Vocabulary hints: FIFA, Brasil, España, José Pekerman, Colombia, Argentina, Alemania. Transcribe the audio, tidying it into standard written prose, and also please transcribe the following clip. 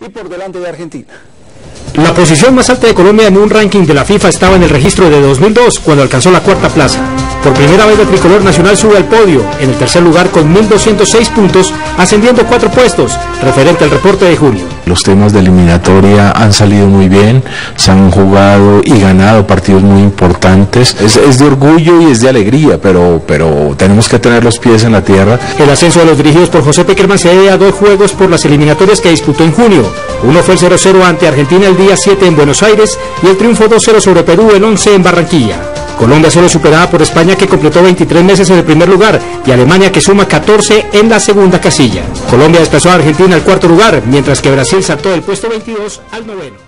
y por delante de Argentina. La posición más alta de Colombia en un ranking de la FIFA estaba en el registro de 2002, cuando alcanzó la cuarta plaza. Por primera vez el tricolor nacional sube al podio, en el tercer lugar con 1.206 puntos, ascendiendo 4 puestos, referente al reporte de junio. Los temas de eliminatoria han salido muy bien, se han jugado y ganado partidos muy importantes. Es de orgullo y es de alegría, pero tenemos que tener los pies en la tierra. El ascenso de los dirigidos por José Pekerman se debe a 2 juegos por las eliminatorias que disputó en junio. Uno fue el 0-0 ante Argentina el día 7 en Buenos Aires y el triunfo 2-0 sobre Perú el 11 en Barranquilla. Colombia solo superada por España, que completó 23 meses en el primer lugar, y Alemania, que suma 14 en la segunda casilla. Colombia desplazó a Argentina al cuarto lugar, mientras que Brasil saltó del puesto 22 al 9.